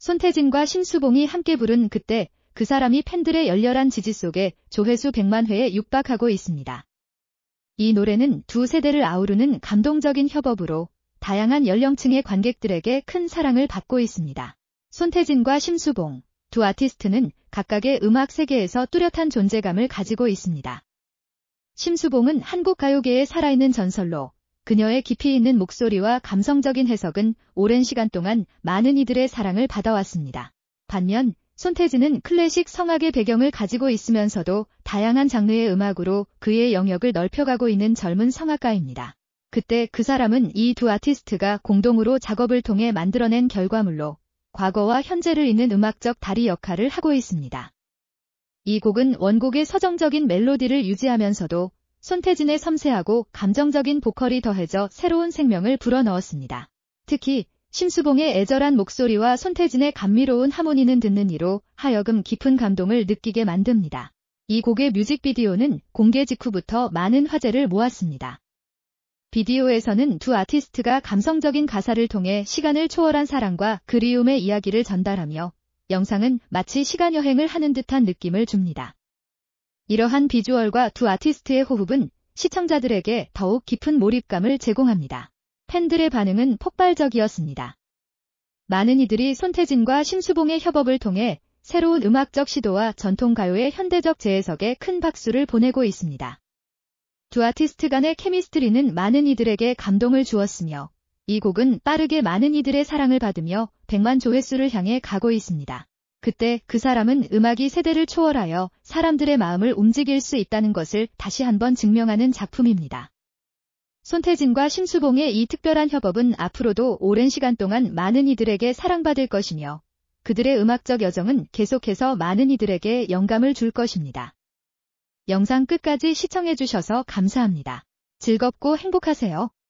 손태진과 심수봉이 함께 부른 그때 그 사람이 팬들의 열렬한 지지 속에 조회수 100만 회에 육박하고 있습니다. 이 노래는 두 세대를 아우르는 감동적인 협업으로 다양한 연령층의 관객들에게 큰 사랑을 받고 있습니다. 손태진과 심수봉, 두 아티스트는 각각의 음악 세계에서 뚜렷한 존재감을 가지고 있습니다. 심수봉은 한국 가요계의 살아있는 전설로 그녀의 깊이 있는 목소리와 감성적인 해석은 오랜 시간 동안 많은 이들의 사랑을 받아왔습니다. 반면 손태진은 클래식 성악의 배경을 가지고 있으면서도 다양한 장르의 음악으로 그의 영역을 넓혀가고 있는 젊은 성악가입니다. 그때 그 사람은 이 두 아티스트가 공동으로 작업을 통해 만들어낸 결과물로 과거와 현재를 잇는 음악적 다리 역할을 하고 있습니다. 이 곡은 원곡의 서정적인 멜로디를 유지하면서도 손태진의 섬세하고 감정적인 보컬이 더해져 새로운 생명을 불어넣었습니다. 특히 심수봉의 애절한 목소리와 손태진의 감미로운 하모니는 듣는 이로 하여금 깊은 감동을 느끼게 만듭니다. 이 곡의 뮤직비디오는 공개 직후부터 많은 화제를 모았습니다. 비디오에서는 두 아티스트가 감성적인 가사를 통해 시간을 초월한 사랑과 그리움의 이야기를 전달하며 영상은 마치 시간 여행을 하는 듯한 느낌을 줍니다. 이러한 비주얼과 두 아티스트의 호흡은 시청자들에게 더욱 깊은 몰입감을 제공합니다. 팬들의 반응은 폭발적이었습니다. 많은 이들이 손태진과 심수봉의 협업을 통해 새로운 음악적 시도와 전통가요의 현대적 재해석에 큰 박수를 보내고 있습니다. 두 아티스트 간의 케미스트리는 많은 이들에게 감동을 주었으며 이 곡은 빠르게 많은 이들의 사랑을 받으며 100만 조회수를 향해 가고 있습니다. 그때 그 사람은 음악이 세대를 초월하여 사람들의 마음을 움직일 수 있다는 것을 다시 한번 증명하는 작품입니다. 손태진과 심수봉의 이 특별한 협업은 앞으로도 오랜 시간 동안 많은 이들에게 사랑받을 것이며 그들의 음악적 여정은 계속해서 많은 이들에게 영감을 줄 것입니다. 영상 끝까지 시청해주셔서 감사합니다. 즐겁고 행복하세요.